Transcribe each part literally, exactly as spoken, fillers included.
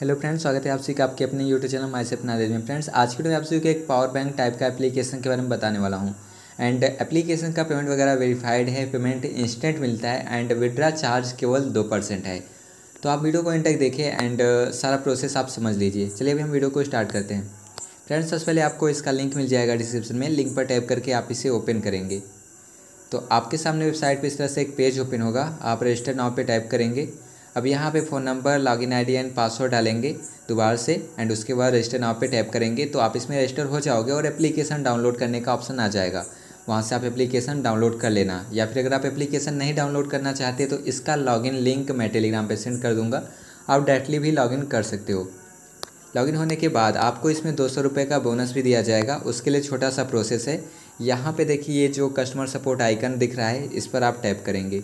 Hello friends, स्वागत है आप सभी का आपके अपने यूट्यूब चैनल मायसेल्फ नॉलेज में। फ्रेंड्स, आज के वीडियो में आप सभी को एक पावर बैंक टाइप का एप्लीकेशन के बारे में बताने वाला हूं। एंड एप्लीकेशन का पेमेंट वगैरह वेरीफाइड है, पेमेंट इंस्टेंट मिलता है एंड विड्रा चार्ज केवल दो परसेंट है। तो आप वीडियो को एंड तक देखें एंड सारा प्रोसेस आप समझ लीजिए। चलिए अभी हम वीडियो को स्टार्ट करते हैं। फ्रेंड्स, सबसे पहले आपको इसका लिंक मिल जाएगा डिस्क्रिप्शन में, लिंक पर टैप करके आप इसे ओपन करेंगे तो आपके सामने वेबसाइट पर इस तरह से एक पेज ओपन होगा। आप रजिस्टर नाउ पर टाइप करेंगे। अब यहाँ पे phone number, login ID and password डालेंगे दोबारा से एंड उसके बाद रजिस्टर नाउ पे टैप करेंगे तो आप इसमें रजिस्टर हो जाओगे और एप्लीकेशन डाउनलोड करने का ऑप्शन आ जाएगा। वहाँ से आप एप्लीकेशन डाउनलोड कर लेना, या फिर अगर आप एप्लीकेशन नहीं डाउनलोड करना चाहते तो इसका लॉगिन लिंक मैं टेलीग्राम पे सेंड कर दूँगा, आप डायरेक्टली भी लॉगिन कर सकते हो। लॉगिन होने के बाद आपको इसमें दो सौ रुपये का बोनस भी दिया जाएगा। उसके लिए छोटा सा प्रोसेस है। यहाँ पर देखिए ये जो कस्टमर सपोर्ट आइकन दिख रहा है इस पर आप टैप करेंगे।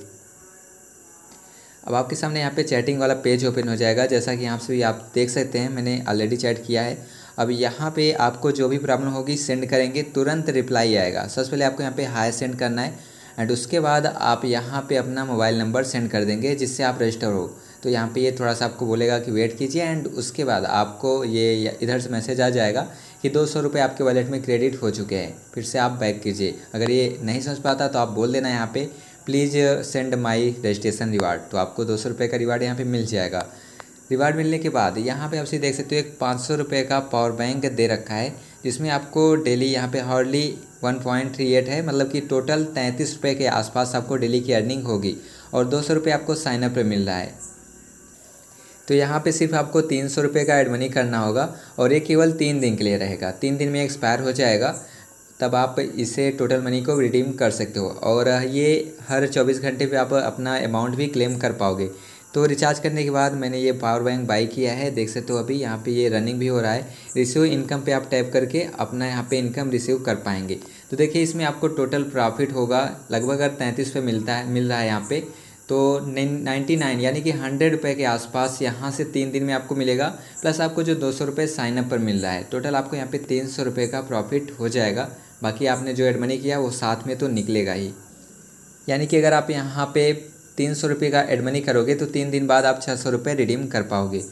अब आपके सामने यहाँ पे चैटिंग वाला पेज ओपन हो जाएगा। जैसा कि यहाँ से भी आप देख सकते हैं मैंने ऑलरेडी चैट किया है। अब यहाँ पे आपको जो भी प्रॉब्लम होगी सेंड करेंगे, तुरंत रिप्लाई आएगा। सबसे पहले आपको यहाँ पे हाय सेंड करना है एंड उसके बाद आप यहाँ पे अपना मोबाइल नंबर सेंड कर देंगे जिससे आप रजिस्टर हो। तो यहाँ पर ये थोड़ा सा आपको बोलेगा कि वेट कीजिए एंड उसके बाद आपको ये इधर से मैसेज आ जाएगा कि दो सौ रुपये आपके वॉलेट में क्रेडिट हो चुके हैं, फिर से आप बैक कीजिए। अगर ये नहीं समझ पाता तो आप बोल देना यहाँ पर please send my registration reward, तो आपको दो सौ रुपये का रिवार्ड यहाँ पे मिल जाएगा। रिवार्ड मिलने के बाद यहाँ पे आप इसे देख सकते हो एक पाँच सौ रुपये का पावर बैंक दे रखा है जिसमें आपको डेली यहाँ पे hardly one point three eight है, मतलब कि टोटल तैंतीस रुपये के आसपास आपको डेली की अर्निंग होगी और दो सौ रुपये आपको साइनअप पर मिल रहा है। तो यहाँ पे सिर्फ आपको तीन सौ रुपये का एड मनी करना होगा और ये केवल तीन दिन के लिए रहेगा। तीन दिन में एक्सपायर हो जाएगा, तब आप इसे टोटल मनी को रिडीम कर सकते हो और ये हर चौबीस घंटे पे आप अपना अमाउंट भी क्लेम कर पाओगे। तो रिचार्ज करने के बाद मैंने ये पावर बैंक बाई किया है, देख सकते हो अभी यहाँ पे ये रनिंग भी हो रहा है। रिसीव इनकम पे आप टैप करके अपना यहाँ पे इनकम रिसीव कर पाएंगे। तो देखिए इसमें आपको टोटल प्रॉफिट होगा लगभग अगर तैंतीस पे मिलता है मिल रहा है यहाँ पर तो नाइन्टी नाइन यानी कि हंड्रेड रुपये के आसपास यहाँ से तीन दिन में आपको मिलेगा, प्लस आपको जो दो सौ रुपये साइनअप पर मिल रहा है। टोटल आपको यहाँ पे तीन सौ रुपये का प्रॉफिट हो जाएगा, बाकी आपने जो एड मनी किया वो साथ में तो निकलेगा ही। यानी कि अगर आप यहाँ पे तीन सौ रुपये का एड मनी करोगे तो तीन दिन बाद आप छः सौ रुपये रिडीम कर पाओगे।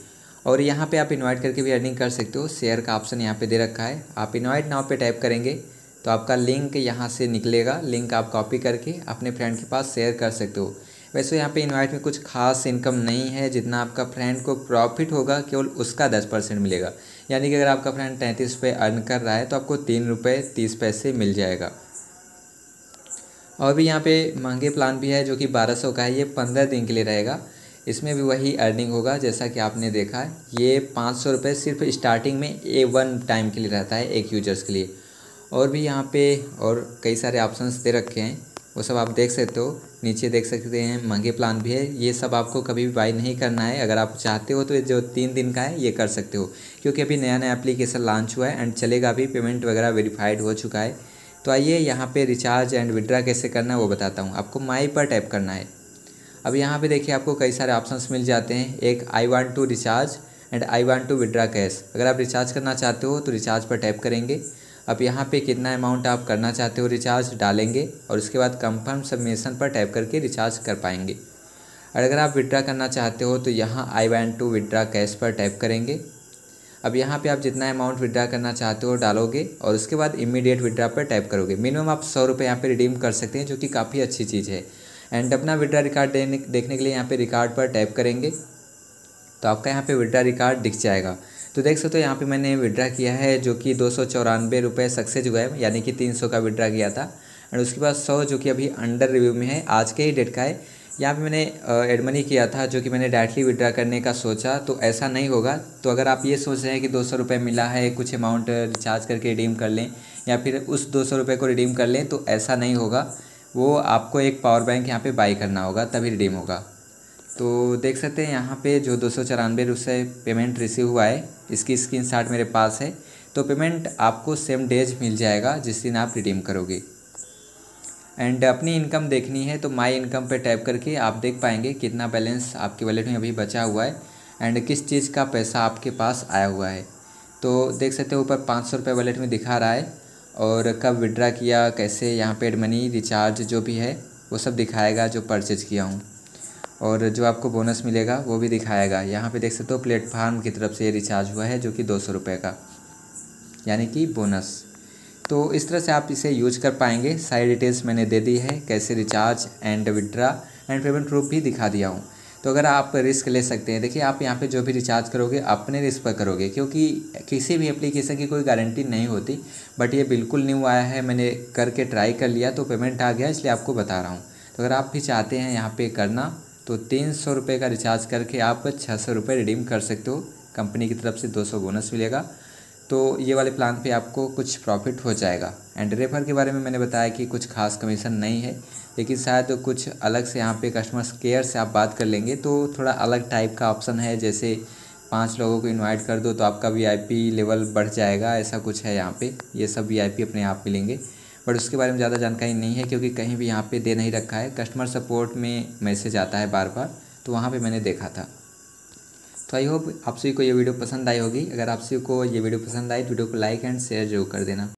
और यहाँ पे आप इनवाइट करके भी अर्निंग कर सकते हो, शेयर का ऑप्शन यहाँ पे दे रखा है। आप इनवाइट नाउ पे टाइप करेंगे तो आपका लिंक यहाँ से निकलेगा, लिंक आप कॉपी करके अपने फ्रेंड के पास शेयर कर सकते हो। वैसे यहाँ पे इनवाइट में कुछ खास इनकम नहीं है, जितना आपका फ्रेंड को प्रॉफिट होगा केवल उसका दस परसेंट मिलेगा। यानी कि अगर आपका फ्रेंड तैंतीस रुपये अर्न कर रहा है तो आपको तीन रुपये तीस पैसे मिल जाएगा। और भी यहाँ पे महंगे प्लान भी है जो कि बारह सौ का है, ये पंद्रह दिन के लिए रहेगा। इसमें भी वही अर्निंग होगा जैसा कि आपने देखा है। ये पाँच सौ रुपये सिर्फ स्टार्टिंग में ए वन टाइम के लिए रहता है एक यूजर्स के लिए। और भी यहाँ पर और कई सारे ऑप्शंस दे रखे हैं, वो सब आप देख सकते हो। नीचे देख सकते हैं महंगे प्लान भी है, ये सब आपको कभी भी बाई नहीं करना है। अगर आप चाहते हो तो जो तीन दिन का है ये कर सकते हो, क्योंकि अभी नया नया एप्लीकेशन लॉन्च हुआ है एंड चलेगा भी, पेमेंट वगैरह वेरीफाइड हो चुका है। तो आइए यहाँ पे रिचार्ज एंड विड्रा कैसे करना है वो बताता हूँ। आपको माई पर टैप करना है। अब यहाँ पर देखिए आपको कई सारे ऑप्शंस मिल जाते हैं, एक I want to recharge and I want to withdraw cash. अगर आप रिचार्ज करना चाहते हो तो रिचार्ज पर टैप करेंगे। अब यहाँ पे कितना अमाउंट आप करना चाहते हो रिचार्ज डालेंगे और उसके बाद कंफर्म सबमिशन पर टैप करके रिचार्ज कर पाएंगे। और अगर आप विड्रा करना चाहते हो तो यहाँ I want to withdraw cash पर टैप करेंगे। अब यहाँ पे आप जितना अमाउंट विड्रा करना चाहते हो डालोगे और उसके बाद इमीडिएट विड्रा पर टैप करोगे। मिनिमम आप सौ रुपये यहाँ पर रिडीम कर सकते हैं, जो कि काफ़ी अच्छी चीज़ है। एंड अपना विड्रा रिकॉर्ड देखने के लिए यहाँ पर रिकॉर्ड पर टैप करेंगे तो आपका यहाँ पर विड्रा रिकॉर्ड दिख जाएगा। तो देख सकते हो यहाँ पे मैंने विड्रा किया है जो कि दो सौ चौरानवे रुपये सक्सेस हुआ है, यानी कि तीन सौ का विड्रा किया था एंड उसके बाद सौ जो कि अभी अंडर रिव्यू में है, आज के ही डेट का है। यहाँ पे मैंने एड मनी किया था जो कि मैंने डायरेक्टली विड्रा करने का सोचा, तो ऐसा नहीं होगा। तो अगर आप ये सोच रहे हैं कि दो सौ रुपये मिला है कुछ अमाउंट रिचार्ज करके रिडीम कर लें या फिर उस दो सौ रुपये को रिडीम कर लें, तो ऐसा नहीं होगा। वो आपको एक पावर बैंक यहाँ पर बाई करना होगा तभी रिडीम होगा। तो देख सकते हैं यहाँ पे जो दो सौ चौरानवे रुपये पेमेंट रिसीव हुआ है इसकी स्क्रीनशॉट मेरे पास है। तो पेमेंट आपको सेम डेज मिल जाएगा जिस दिन आप रिडीम करोगे। एंड अपनी इनकम देखनी है तो माई इनकम पे टैप करके आप देख पाएंगे कितना बैलेंस आपके वॉलेट में अभी बचा हुआ है एंड किस चीज़ का पैसा आपके पास आया हुआ है। तो देख सकते हो ऊपर पाँच सौ रुपये वॉलेट में दिखा रहा है और कब विड्रा किया, कैसे यहाँ पे एड मनी रिचार्ज जो भी है वो सब दिखाएगा जो परचेज किया हूँ। और जो आपको बोनस मिलेगा वो भी दिखाएगा। यहाँ पे देख सकते हो प्लेटफार्म की तरफ से ये रिचार्ज हुआ है जो कि दो सौ रुपये का, यानी कि बोनस। तो इस तरह से आप इसे यूज कर पाएंगे। सारी डिटेल्स मैंने दे दी है, कैसे recharge and withdraw and payment proof भी दिखा दिया हूँ। तो अगर आप रिस्क ले सकते हैं, देखिए आप यहाँ पे जो भी रिचार्ज करोगे अपने रिस्क पर करोगे, क्योंकि किसी भी एप्लीकेशन की कोई गारंटी नहीं होती। बट ये बिल्कुल न्यू आया है, मैंने करके ट्राई कर लिया तो पेमेंट आ गया, इसलिए आपको बता रहा हूँ। तो अगर आप भी चाहते हैं यहाँ पे करना तो तीन सौ रुपये का रिचार्ज करके आप छः सौ रुपये रिडीम कर सकते हो। कंपनी की तरफ से दो सौ बोनस मिलेगा, तो ये वाले प्लान पे आपको कुछ प्रॉफिट हो जाएगा। एंड रेफर के बारे में मैंने बताया कि कुछ खास कमीशन नहीं है, लेकिन शायद तो कुछ अलग से यहाँ पे कस्टमर केयर से आप बात कर लेंगे तो थोड़ा अलग टाइप का ऑप्शन है, जैसे पांच लोगों को इनवाइट कर दो तो आपका वीआईपी लेवल बढ़ जाएगा, ऐसा कुछ है यहाँ पे। ये सब वीआईपी अपने आप मिलेंगे, बट उसके बारे में ज़्यादा जानकारी नहीं है क्योंकि कहीं भी यहाँ पर दे नहीं रखा है। कस्टमर सपोर्ट में मैसेज आता है बार बार, तो वहाँ पर मैंने देखा था। तो आई होप आप सभी को ये वीडियो पसंद आई होगी। अगर आप सभी को ये वीडियो पसंद आई तो वीडियो को लाइक एंड शेयर जरूर कर देना।